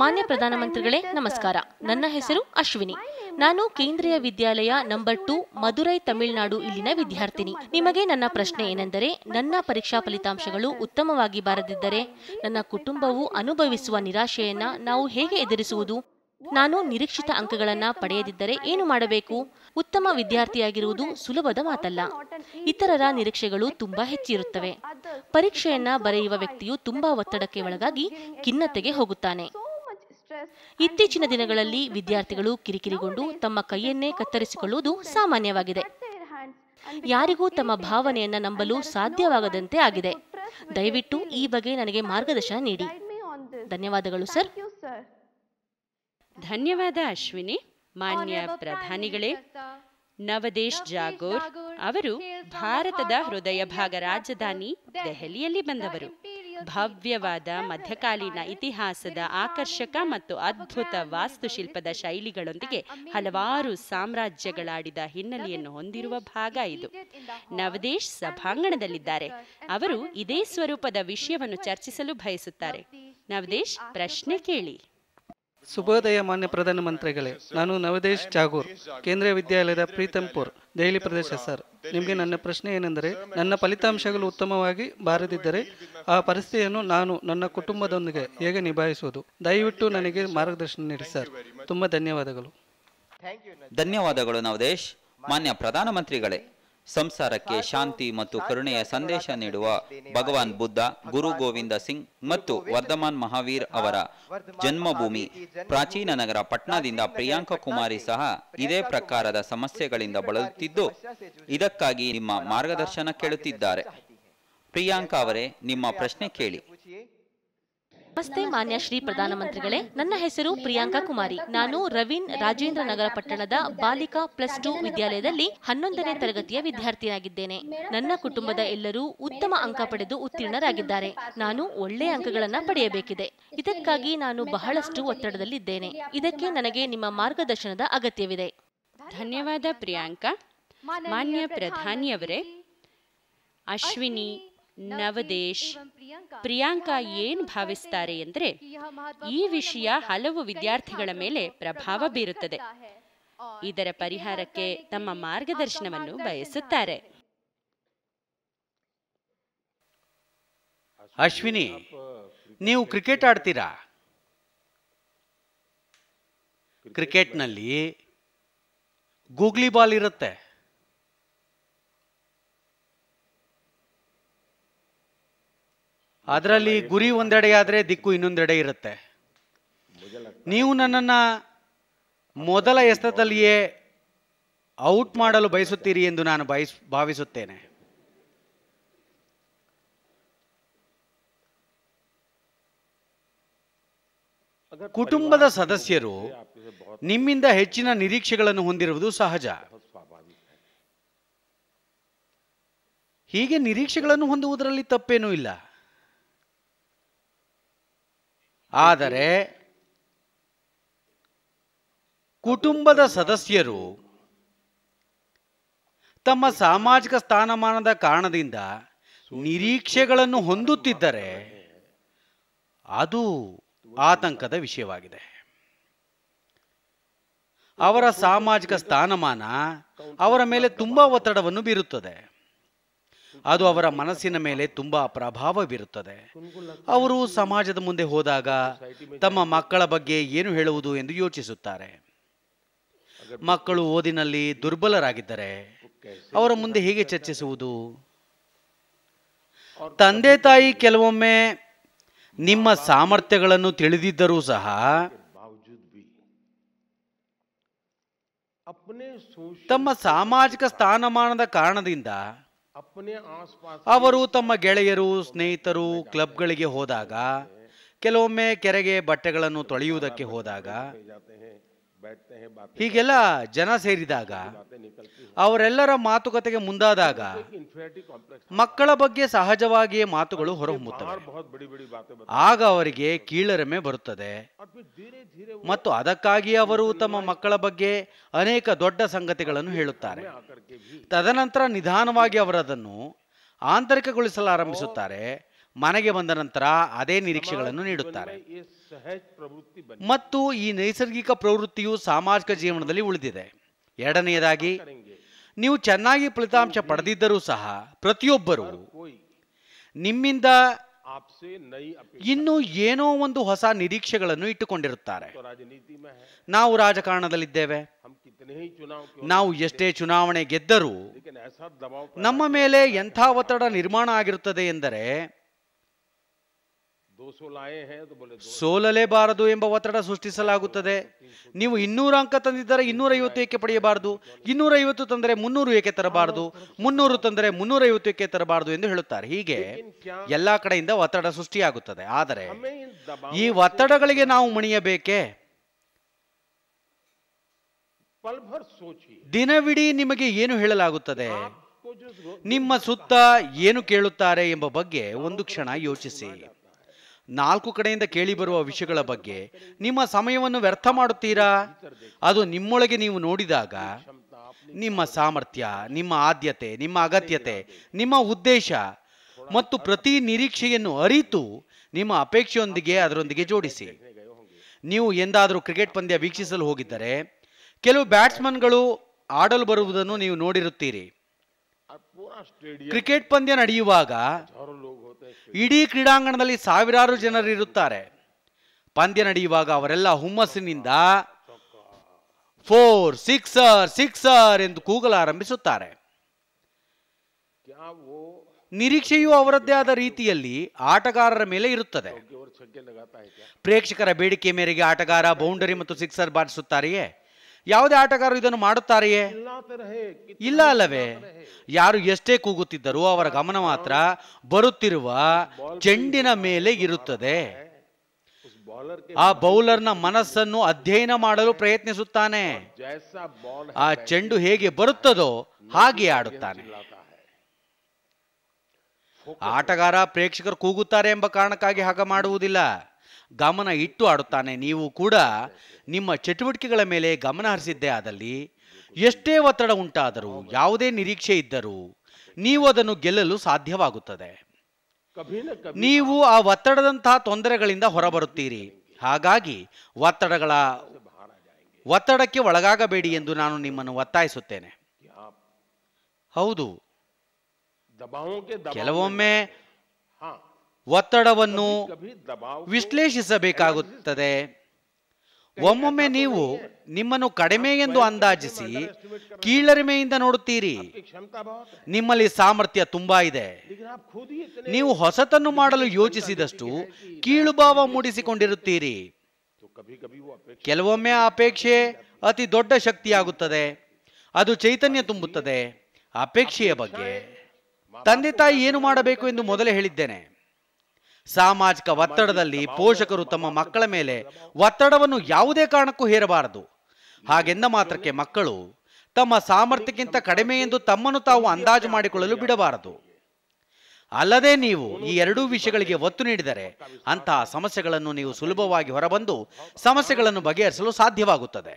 ಮಾನ್ಯ ಪ್ರಧಾನಮಂತ್ರಿಗಳೇ ನಮಸ್ಕಾರ. ನನ್ನ ಹೆಸರು ಅಶ್ವಿನಿ. ನಾನು ಕೇಂದ್ರೀಯ ವಿದ್ಯಾಲಯ ನಂಬರ್ 2 ಮಧುರೈ ತಮಿಳುನಾಡು ಇಲ್ಲಿನ ವಿದ್ಯಾರ್ಥಿನಿ. ನಿಮಗೆ ನನ್ನ ಪ್ರಶ್ನೆ ಏನೆಂದರೆ, ನನ್ನ ಪರೀಕ್ಷಾ ಫಲಿತಾಂಶಗಳು ಉತ್ತಮವಾಗಿ ಬಾರದಿದ್ದರೆ ನನ್ನ ಕುಟುಂಬವು ಅನುಭವಿಸುವ ನಿರಾಶೆಯನ್ನು ನಾವು ಹೇಗೆ ಎದುರಿಸುವುದು? ನಾನು ನಿರೀಕ್ಷಿತ ಅಂಕಗಳನ್ನು ಪಡೆಯದಿದ್ದರೆ ಏನು ಮಾಡಬೇಕು? ಉತ್ತಮ ವಿದ್ಯಾರ್ಥಿಯಾಗಿರುವುದು ಸುಲಭದ ಮಾತಲ್ಲ. ಇತರರ ನಿರೀಕ್ಷೆಗಳು ತುಂಬಾ ಹೆಚ್ಚಿರುತ್ತವೆ. ಪರೀಕ್ಷೆಯನ್ನ ಬರೆಯುವ ವ್ಯಕ್ತಿಯು ತುಂಬಾ ಒತ್ತಡಕ್ಕೆ ಒಳಗಾಗಿ ಖಿನ್ನತೆಗೆ ಹೋಗುತ್ತಾನೆ. ಇತ್ತೀಚಿನ ದಿನಗಳಲ್ಲಿ ವಿದ್ಯಾರ್ಥಿಗಳು ಕಿರಿಕಿರಿಗೊಂಡು ತಮ್ಮ ಕೈಯನ್ನೇ ಕತ್ತರಿಸಿಕೊಳ್ಳುವುದು ಸಾಮಾನ್ಯವಾಗಿದೆ. ಯಾರಿಗೂ ತಮ್ಮ ಭಾವನೆಯನ್ನ ನಂಬಲು ಸಾಧ್ಯವಾಗದಂತೆ ಆಗಿದೆ. ದಯವಿಟ್ಟು ಈ ಬಗ್ಗೆ ನನಗೆ ಮಾರ್ಗದರ್ಶನ ನೀಡಿ. ಧನ್ಯವಾದಗಳು ಸರ್. ಧನ್ಯವಾದ ಅಶ್ವಿನಿ. ಮಾನ್ಯ ಪ್ರಧಾನಿಗಳೇ, ನವದೇಶ್ ಜಾಗೋರ್ ಅವರು ಭಾರತದ ಹೃದಯ ಭಾಗ ರಾಜಧಾನಿ ದೆಹಲಿಯಲ್ಲಿ ಬಂದವರು. ಭವ್ಯವಾದ ಮಧ್ಯಕಾಲೀನ ಇತಿಹಾಸದ ಆಕರ್ಷಕ ಮತ್ತು ಅದ್ಭುತ ವಾಸ್ತುಶಿಲ್ಪದ ಶೈಲಿಗಳೊಂದಿಗೆ ಹಲವಾರು ಸಾಮ್ರಾಜ್ಯಗಳಾಡಿದ ಹಿನ್ನೆಲೆಯನ್ನು ಹೊಂದಿರುವ ಭಾಗ ಇದು. ನವದೇಶ್ ಸಭಾಂಗಣದಲ್ಲಿದ್ದಾರೆ. ಅವರು ಇದೇ ಸ್ವರೂಪದ ವಿಷಯವನ್ನು ಚರ್ಚಿಸಲು ಬಯಸುತ್ತಾರೆ. ನವದೇಶ್, ಪ್ರಶ್ನೆ ಕೇಳಿ. ಶುಭೋದಯ ಮಾನ್ಯ ಪ್ರಧಾನಮಂತ್ರಿಗಳೇ. ನಾನು ನವದೇಶ್ ಜಾಗೂರ್, ಕೇಂದ್ರೀಯ ವಿದ್ಯಾಲಯದ ಪ್ರೀತಂಪುರ್, ದೆಹಲಿ ಪ್ರದೇಶ. ಸರ್, ನಿಮಗೆ ನನ್ನ ಪ್ರಶ್ನೆ ಏನೆಂದರೆ, ನನ್ನ ಫಲಿತಾಂಶಗಳು ಉತ್ತಮವಾಗಿ ಬಾರದಿದ್ದರೆ ಆ ಪರಿಸ್ಥಿತಿಯನ್ನು ನಾನು ನನ್ನ ಕುಟುಂಬದೊಂದಿಗೆ ಹೇಗೆ ನಿಭಾಯಿಸುವುದು? ದಯವಿಟ್ಟು ನನಗೆ ಮಾರ್ಗದರ್ಶನ ನೀಡಿ ಸರ್. ತುಂಬ ಧನ್ಯವಾದಗಳು. ಧನ್ಯವಾದಗಳು ನವದೇಶ್. ಮಾನ್ಯ ಪ್ರಧಾನಮಂತ್ರಿಗಳೇ, ಸಂಸಾರಕ್ಕೆ ಶಾಂತಿ ಮತ್ತು ಕರುಣೆಯ ಸಂದೇಶ ನೀಡುವ ಭಗವಾನ್ ಬುದ್ಧ, ಗುರು ಗೋವಿಂದ ಸಿಂಗ್ ಮತ್ತು ವರ್ಧಮಾನ್ ಮಹಾವೀರ್ ಅವರ ಜನ್ಮಭೂಮಿ ಪ್ರಾಚೀನ ನಗರ ಪಟ್ನಾದಿಂದ ಪ್ರಿಯಾಂಕಾ ಕುಮಾರಿ ಸಹ ಇದೇ ಪ್ರಕಾರದ ಸಮಸ್ಯೆಗಳಿಂದ ಬಳಲುತ್ತಿದ್ದು, ಇದಕ್ಕಾಗಿ ನಿಮ್ಮ ಮಾರ್ಗದರ್ಶನ ಕೇಳುತ್ತಿದ್ದಾರೆ. ಪ್ರಿಯಾಂಕಾ ಅವರೇ, ನಿಮ್ಮ ಪ್ರಶ್ನೆ ಕೇಳಿ. ನಮಸ್ತೆ ಮಾನ್ಯ ಶ್ರೀ ಪ್ರಧಾನಮಂತ್ರಿಗಳೇ. ನನ್ನ ಹೆಸರು ಪ್ರಿಯಾಂಕಾ ಕುಮಾರಿ. ನಾನು ರಾಜೇಂದ್ರ ನಗರ ಪಟ್ಟಣದ ಬಾಲಿಕಾ +2 ವಿದ್ಯಾಲಯದಲ್ಲಿ 11ನೇ ತರಗತಿಯ ವಿದ್ಯಾರ್ಥಿಯಾಗಿದ್ದೇನೆ. ನನ್ನ ಕುಟುಂಬದ ಎಲ್ಲರೂ ಉತ್ತಮ ಅಂಕ ಪಡೆದು ಉತ್ತೀರ್ಣರಾಗಿದ್ದಾರೆ. ನಾನು ಒಳ್ಳೆಯ ಅಂಕಗಳನ್ನು ಪಡೆಯಬೇಕಿದೆ. ಇದಕ್ಕಾಗಿ ನಾನು ಬಹಳಷ್ಟು ಒತ್ತಡದಲ್ಲಿದ್ದೇನೆ. ಇದಕ್ಕೆ ನನಗೆ ನಿಮ್ಮ ಮಾರ್ಗದರ್ಶನದ ಅಗತ್ಯವಿದೆ. ಧನ್ಯವಾದ ಪ್ರಿಯಾಂಕಾ. ಮಾನ್ಯ ಪ್ರಧಾನಿಯವರೇ, ಅಶ್ವಿನಿ, ನವದೇಶ್, ಪ್ರಿಯಾಂಕಾ ಏನ್ ಭಾವಿಸ್ತಾರೆ ಎಂದ್ರೆ, ಈ ವಿಷಯ ಹಲವು ವಿದ್ಯಾರ್ಥಿಗಳ ಮೇಲೆ ಪ್ರಭಾವ ಬೀರುತ್ತದೆ. ಇದರ ಪರಿಹಾರಕ್ಕೆ ತಮ್ಮ ಮಾರ್ಗದರ್ಶನವನ್ನು ಬಯಸುತ್ತಾರೆ. ಅಶ್ವಿನಿ, ನೀವು ಕ್ರಿಕೆಟ್ ಆಡ್ತೀರಾ? ಕ್ರಿಕೆಟ್ನಲ್ಲಿ ಗೂಗ್ಲಿ ಬಾಲ್ ಇರುತ್ತೆ. ಅದರಲ್ಲಿ ಗುರಿ ಒಂದೆಡೆ ಆದರೆ ದಿಕ್ಕು ಇನ್ನೊಂದೆಡೆ ಇರುತ್ತೆ. ನೀವು ನನ್ನನ್ನು ಮೊದಲ ಎಸೆತದಲ್ಲಿಯೇ ಔಟ್ ಮಾಡಲು ಬಯಸುತ್ತೀರಿ ಎಂದು ನಾನು ಭಾವಿಸುತ್ತೇನೆ. ಕುಟುಂಬದ ಸದಸ್ಯರು ನಿಮ್ಮಿಂದ ಹೆಚ್ಚಿನ ನಿರೀಕ್ಷೆಗಳನ್ನು ಹೊಂದಿರುವುದು ಸಹಜ. ಹೀಗೆ ನಿರೀಕ್ಷೆಗಳನ್ನು ಹೊಂದುವುದರಲ್ಲಿ ತಪ್ಪೇನೂ ಇಲ್ಲ. ಆದರೆ ಕುಟುಂಬದ ಸದಸ್ಯರು ತಮ್ಮ ಸಾಮಾಜಿಕ ಸ್ಥಾನಮಾನದ ಕಾರಣದಿಂದ ನಿರೀಕ್ಷೆಗಳನ್ನು ಹೊಂದುತ್ತಿದ್ದರೆ ಅದು ಆತಂಕದ ವಿಷಯವಾಗಿದೆ. ಅವರ ಸಾಮಾಜಿಕ ಸ್ಥಾನಮಾನ ಅವರ ಮೇಲೆ ತುಂಬ ಒತ್ತಡವನ್ನು ಬೀರುತ್ತದೆ. ಅದು ಅವರ ಮನಸ್ಸಿನ ಮೇಲೆ ತುಂಬಾ ಪ್ರಭಾವ ಬೀರುತ್ತದೆ. ಅವರು ಸಮಾಜದ ಮುಂದೆ ಹೋದಾಗ ತಮ್ಮ ಮಕ್ಕಳ ಬಗ್ಗೆ ಏನು ಹೇಳುವುದು ಎಂದು ಯೋಚಿಸುತ್ತಾರೆ. ಮಕ್ಕಳು ಓದಿನಲ್ಲಿ ದುರ್ಬಲರಾಗಿದ್ದರೆ ಅವರ ಮುಂದೆ ಹೇಗೆ ಚರ್ಚಿಸುವುದು? ತಂದೆ ತಾಯಿ ಕೆಲವೊಮ್ಮೆ ನಿಮ್ಮ ಸಾಮರ್ಥ್ಯಗಳನ್ನು ತಿಳಿದಿದ್ದರೂ ಸಹ ತಮ್ಮ ಸಾಮಾಜಿಕ ಸ್ಥಾನಮಾನದ ಕಾರಣದಿಂದ ಅವರು ತಮ್ಮ ಗೆಳೆಯರು, ಸ್ನೇಹಿತರು, ಕ್ಲಬ್ಗಳಿಗೆ ಹೋದಾಗ, ಕೆಲವೊಮ್ಮೆ ಕೆರೆಗೆ ಬಟ್ಟೆಗಳನ್ನು ತೊಳೆಯುವುದಕ್ಕೆ ಹೋದಾಗ, ಹೀಗೆಲ್ಲ ಜನ ಸೇರಿದಾಗ, ಅವರೆಲ್ಲರ ಮಾತುಕತೆಗೆ ಮುಂದಾದಾಗ ಮಕ್ಕಳ ಬಗ್ಗೆ ಸಹಜವಾಗಿಯೇ ಮಾತುಗಳು ಹೊರಹೊಮ್ಮುತ್ತವೆ. ಆಗ ಅವರಿಗೆ ಕೀಳರಿಮೆ ಬರುತ್ತದೆ ಮತ್ತು ಅದಕ್ಕಾಗಿ ಅವರು ತಮ್ಮ ಮಕ್ಕಳ ಬಗ್ಗೆ ಅನೇಕ ದೊಡ್ಡ ಸಂಗತಿಗಳನ್ನು ಹೇಳುತ್ತಾರೆ. ತದನಂತರ ನಿಧಾನವಾಗಿ ಅವರದನ್ನು ಆಂತರಿಕಗೊಳಿಸಲಾರಂಭಿಸುತ್ತಾರೆ. ಮನೆಗೆ ಬಂದ ನಂತರ ಅದೇ ನಿರೀಕ್ಷೆಗಳನ್ನು ನೀಡುತ್ತಾರೆ. सहज प्रवृत्ति बनी ಮತ್ತು ಈ ನೈಸರ್ಗಿಕ ಪ್ರವೃತ್ತಿಯು ಸಾಮಾಜಿಕ ಜೀವನದಲ್ಲಿ ಉಳಿದಿದೆ. ಎರಡನೆಯದಾಗಿ ನೀವು ಚೆನ್ನಾಗಿ ಫಲಿತಾಂಶ ಪಡೆದಿದ್ದರೂ ಸಹ ಪ್ರತಿಯೊಬ್ಬರೂ ನಿಮ್ಮಿಂದ ಇನ್ನೂ ಏನೋ ಒಂದು ಹೊಸ ನಿರೀಕ್ಷೆಗಳನ್ನು ಇಟ್ಟುಕೊಂಡಿರುತ್ತಾರೆ. ನಾವು ರಾಜಕಾರಣದಲ್ಲಿದ್ದೇವೆ, ನಾವು ಎಷ್ಟೇ ಚುನಾವಣೆ ಗೆದ್ದರೂ ನಮ್ಮ ಮೇಲೆ ಎಂಥ ಒತ್ತಡ ನಿರ್ಮಾಣ ಆಗಿರುತ್ತದೆ ಎಂದರೆ ಸೋಲಲೇಬಾರದು ಎಂಬ ಒತ್ತಡ ಸೃಷ್ಟಿಸಲಾಗುತ್ತದೆ. ನೀವು 200 ಅಂಕ ತಂದಿದ್ದರೆ 250 ಏಕೆ ಪಡೆಯಬಾರದು, 250 ತಂದರೆ 300 ಏಕೆ ತರಬಾರದು, 300 ತಂದರೆ 350 ಏಕೆ ತರಬಾರದು ಎಂದು ಹೇಳುತ್ತಾರೆ. ಹೀಗೆ ಎಲ್ಲಾ ಕಡೆಯಿಂದ ಒತ್ತಡ ಸೃಷ್ಟಿಯಾಗುತ್ತದೆ. ಆದರೆ ಈ ಒತ್ತಡಗಳಿಗೆ ನಾವು ಮಣಿಯಬೇಕೆ? ದಿನವಿಡೀ ನಿಮಗೆ ಏನು ಹೇಳಲಾಗುತ್ತದೆ, ನಿಮ್ಮ ಸುತ್ತ ಏನು ಕೇಳುತ್ತಾರೆ ಎಂಬ ಬಗ್ಗೆ ಒಂದು ಕ್ಷಣ ಯೋಚಿಸಿ. 4 ಕಡೆಯಿಂದ ಕೇಳಿ ಬರುವ ವಿಷಯಗಳ ಬಗ್ಗೆ ನಿಮ್ಮ ಸಮಯವನ್ನು ವ್ಯರ್ಥ ಮಾಡುತ್ತೀರಾ? ಅದು ನಿಮ್ಮೊಳಗೆ ನೀವು ನೋಡಿದಾಗ ನಿಮ್ಮ ಸಾಮರ್ಥ್ಯ, ನಿಮ್ಮ ಆದ್ಯತೆ, ನಿಮ್ಮ ಅಗತ್ಯತೆ, ನಿಮ್ಮ ಉದ್ದೇಶ ಮತ್ತು ಪ್ರತಿ ನಿರೀಕ್ಷೆಯನ್ನು ಅರಿತು ನಿಮ್ಮ ಅಪೇಕ್ಷೆಯೊಂದಿಗೆ ಅದರೊಂದಿಗೆ ಜೋಡಿಸಿ. ನೀವು ಎಂದಾದರೂ ಕ್ರಿಕೆಟ್ ಪಂದ್ಯ ವೀಕ್ಷಿಸಲು ಹೋಗಿದ್ದರೆ ಕೆಲವು ಬ್ಯಾಟ್ಸ್ಮನ್ಗಳು ಆಡಲು ಬರುವುದನ್ನು ನೀವು ನೋಡಿರುತ್ತೀರಿ. ಕ್ರಿಕೆಟ್ ಪಂದ್ಯ ನಡೆಯುವಾಗ ಇಡೀ ಕ್ರೀಡಾಂಗಣದಲ್ಲಿ ಸಾವಿರಾರು ಜನರು ಇರುತ್ತಾರೆ. ಪಂದ್ಯ ನಡೆಯುವಾಗ ಅವರೆಲ್ಲ ಹುಮ್ಮಸ್ಸಿನಿಂದ 4, 6, 6 ಎಂದು ಕೂಗಲಾರಂಭಿಸುತ್ತಾರೆ. ನಿರೀಕ್ಷೆಯು ಅವರದ್ದೇ ಆದ ರೀತಿಯಲ್ಲಿ ಆಟಗಾರರ ಮೇಲೆ ಇರುತ್ತದೆ. ಪ್ರೇಕ್ಷಕರ ಬೇಡಿಕೆ ಮೇರೆಗೆ ಆಟಗಾರ ಬೌಂಡರಿ ಮತ್ತು ಸಿಕ್ಸರ್ ಬಾರಿಸುತ್ತಾರೆಯೇ? ಯಾವುದೇ ಆಟಗಾರರು ಇದನ್ನು ಮಾಡುತ್ತಾರೆಯೇ? ಇಲ್ಲ ಅಲ್ಲವೇ? ಯಾರು ಎಷ್ಟೇ ಕೂಗುತ್ತಿದ್ದರೂ ಅವರ ಗಮನ ಮಾತ್ರ ಬರುತ್ತಿರುವ ಚೆಂಡಿನ ಮೇಲೆ ಇರುತ್ತದೆ. ಆ ಬೌಲರ್ನ ಮನಸ್ಸನ್ನು ಅಧ್ಯಯನ ಮಾಡಲು ಪ್ರಯತ್ನಿಸುತ್ತಾನೆ. ಆ ಚೆಂಡು ಹೇಗೆ ಬರುತ್ತದೋ ಹಾಗೆ ಆಡುತ್ತಾನೆ. ಆಟಗಾರ ಪ್ರೇಕ್ಷಕರು ಕೂಗುತ್ತಾರೆ ಎಂಬ ಕಾರಣಕ್ಕಾಗಿ ಹಾಗೆ ಮಾಡುವುದಿಲ್ಲ, ಗಮನ ಇಟ್ಟು ಆಡುತ್ತಾನೆ. ನೀವು ಕೂಡ ನಿಮ್ಮ ಚಟುವಟಿಕೆಗಳ ಮೇಲೆ ಗಮನ ಹರಿಸಿದ್ದೇ ಆದಲ್ಲಿ ಎಷ್ಟೇ ಒತ್ತಡ ಉಂಟಾದರೂ, ಯಾವುದೇ ನಿರೀಕ್ಷೆ ಇದ್ದರೂ ನೀವು ಅದನ್ನು ಗೆಲ್ಲಲು ಸಾಧ್ಯವಾಗುತ್ತದೆ. ನೀವು ಆ ಒತ್ತಡದಂತಹ ತೊಂದರೆಗಳಿಂದ ಹೊರಬರುತ್ತೀರಿ. ಹಾಗಾಗಿ ಒತ್ತಡಕ್ಕೆ ಒಳಗಾಗಬೇಡಿ ಎಂದು ನಾನು ನಿಮ್ಮನ್ನು ಒತ್ತಾಯಿಸುತ್ತೇನೆ. ಹೌದು, ಕೆಲವೊಮ್ಮೆ ಒತ್ತಡವನ್ನು ವಿಶ್ಲೇಷಿಸಬೇಕಾಗುತ್ತದೆ. ಒಮ್ಮೊಮ್ಮೆ ನೀವು ನಿಮ್ಮನ್ನು ಕಡಿಮೆ ಎಂದು ಅಂದಾಜಿಸಿ ಕೀಳರಿಮೆಯಿಂದ ನೋಡುತ್ತೀರಿ. ನಿಮ್ಮಲ್ಲಿ ಸಾಮರ್ಥ್ಯ ತುಂಬಾ ಇದೆ, ನೀವು ಹೊಸತನ್ನು ಮಾಡಲು ಯೋಚಿಸಿದಷ್ಟು ಕೀಳುಭಾವ ಮೂಡಿಸಿಕೊಂಡಿರುತ್ತೀರಿ. ಕೆಲವೊಮ್ಮೆ ಅಪೇಕ್ಷೆ ಅತಿ ದೊಡ್ಡ ಶಕ್ತಿಯಾಗುತ್ತದೆ, ಅದು ಚೈತನ್ಯ ತುಂಬುತ್ತದೆ. ಅಪೇಕ್ಷೆಯ ಬಗ್ಗೆ ತಂದೆ ತಾಯಿ ಏನು ಮಾಡಬೇಕು ಎಂದು ಮೊದಲೇ ಹೇಳಿದ್ದೇನೆ. ಸಾಮಾಜಿಕ ಒತ್ತಡದಲ್ಲಿ ಪೋಷಕರು ತಮ್ಮ ಮಕ್ಕಳ ಮೇಲೆ ಒತ್ತಡವನ್ನು ಯಾವುದೇ ಕಾರಣಕ್ಕೂ ಹೇರಬಾರದು. ಹಾಗೆಂದ ಮಾತ್ರಕ್ಕೆ ಮಕ್ಕಳು ತಮ್ಮ ಸಾಮರ್ಥ್ಯಕ್ಕಿಂತ ಕಡಿಮೆ ಎಂದು ತಮ್ಮನ್ನು ತಾವು ಅಂದಾಜು ಮಾಡಿಕೊಳ್ಳಲು ಬಿಡಬಾರದು. ಅಲ್ಲದೆ ನೀವು ಈ ಎರಡೂ ವಿಷಯಗಳಿಗೆ ಒತ್ತು ನೀಡಿದರೆ ಅಂತಹ ಸಮಸ್ಯೆಗಳನ್ನು ನೀವು ಸುಲಭವಾಗಿ ಹೊರಬಂದು ಸಮಸ್ಯೆಗಳನ್ನು ಬಗೆಹರಿಸಲು ಸಾಧ್ಯವಾಗುತ್ತದೆ.